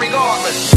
regardless.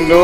no.